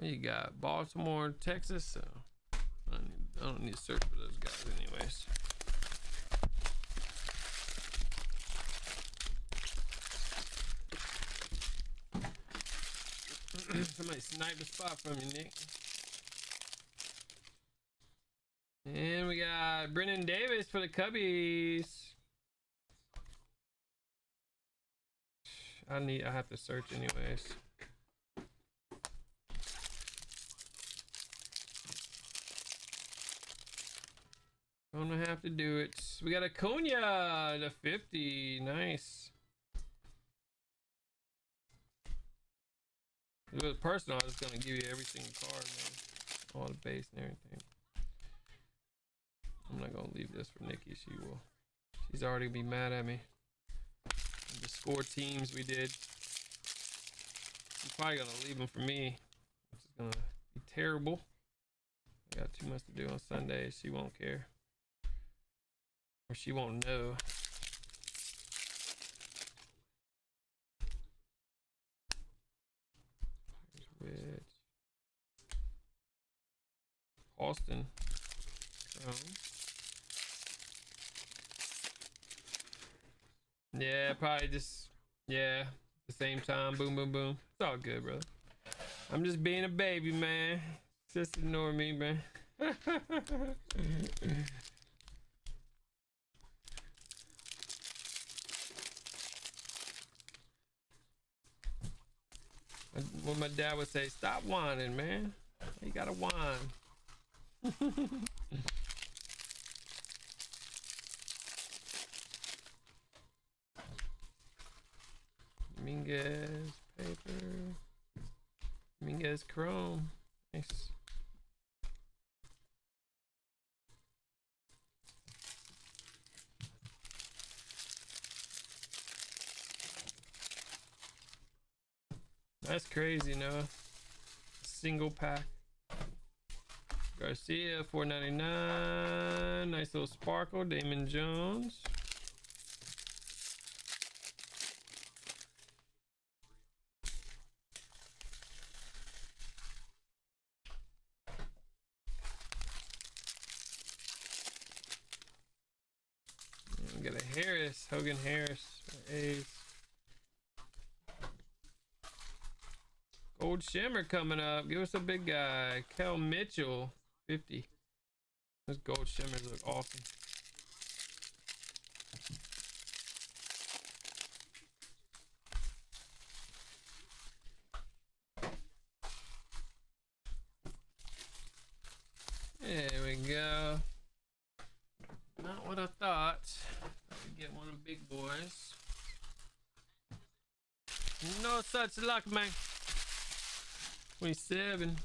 What you got? Baltimore, Texas. So I don't need to search for those guys anyways. Somebody sniped a spot from you, Nick. And we got Brennan Davis for the Cubbies. I have to search anyways. Gonna have to do it. We got a Cunha to 50. Nice. If it was personal, I was gonna give you every single card, man. All the base and everything. I'm not gonna leave this for Nikki. She will. She's already gonna be mad at me. The score teams we did. She's probably gonna leave them for me, which is gonna be terrible. I got too much to do on Sundays. She won't care. Or she won't know. Which Austin. Yeah, probably just, yeah, the same time. Boom, boom, boom. It's all good, brother. I'm just being a baby, man. Just ignore me, man. What my dad would say, stop whining, man. You gotta whine. Dominguez paper. Dominguez chrome. Nice. That's crazy, Noah. Single pack. Garcia, $4.99. Nice little sparkle. Damon Jones. We got a Harris, Hogan Harris. A's. Old Shimmer coming up. Give us a big guy. Kel Mitchell, 50. Those gold shimmers look awesome. There we go. Not what I thought. I could get one of the big boys. No such luck, man. 27.